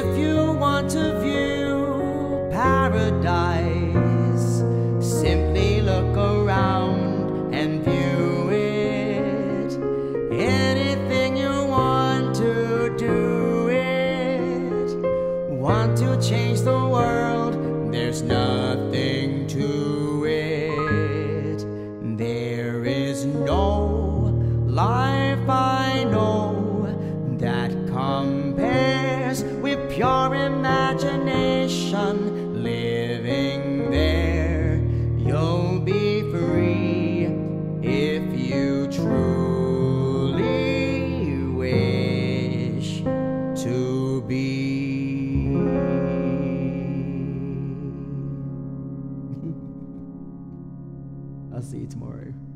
If you want to view paradise, simply look around and view it. Anything you want to do it. Want to change the world, there's nothing to it. There is no life I know that compares with pure imagination. Living there, you'll be free if you truly wish to be. I'll see you tomorrow.